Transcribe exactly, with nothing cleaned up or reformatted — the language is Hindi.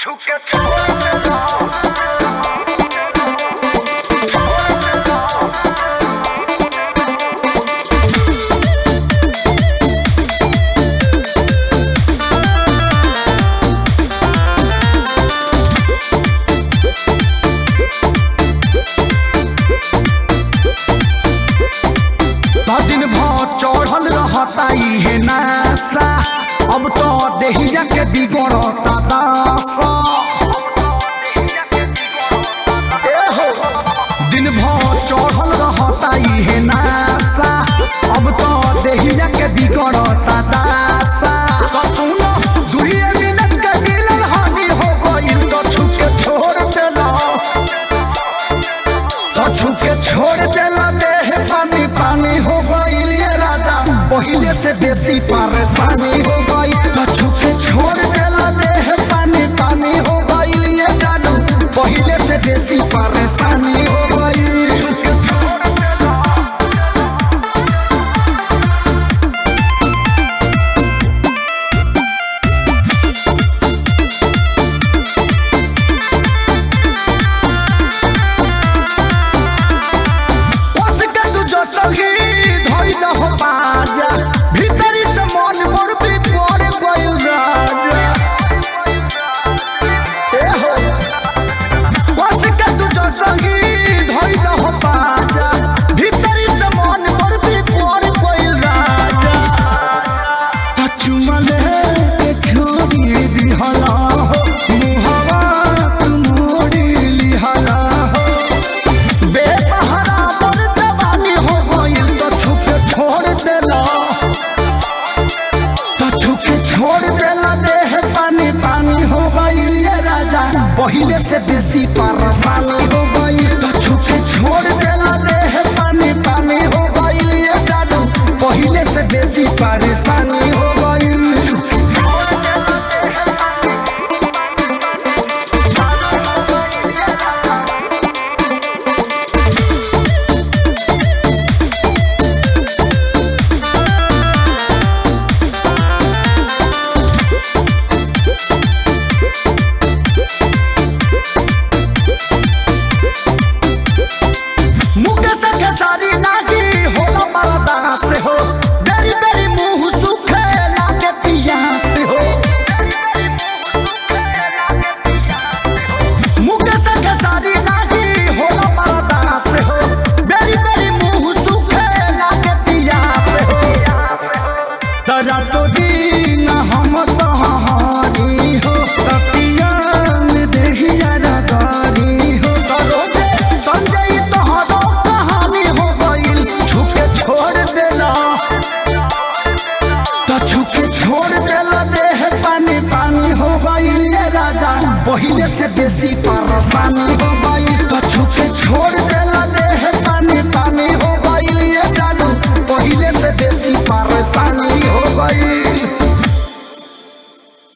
छू के छोड़ देला। अब तो देहिया के बिगड़ता दासा, दिन भर चढ़ल रहता इहे नासा। अब तो देहिया के बिगड़ता दासा। तो सुनो दुई मिनट के मिलन हानि हो गइल, तो छू के छोड़ देला। तो छू के छोड़ देला, देह पानी पानी हो गइल ये राजा। पहिले से बेसी परेशानी हो गई। छू के छोड़ देला, देह पानी पानी हो गइल ये जादू। पहिले से बेसी परेशानी हो गई। पहिले से बेसी परेशानी हो गई। छू के छोड़ देला, देह पानी पानी हो गई ये जादू। पहिले से बेसी परेशानी हो गई। रातों दिन हम तोहारी हो, तपिया में देहिया रातारी हो। तरोगे संजय तोहरो कहानी हो गइल। छू के छोड़ देला। तो छू के छोड़ देला, देह पानी पानी हो गइल ये राजा। पहिले से बेसी परेशानी हो गइल। तो छू के छोड़ देला।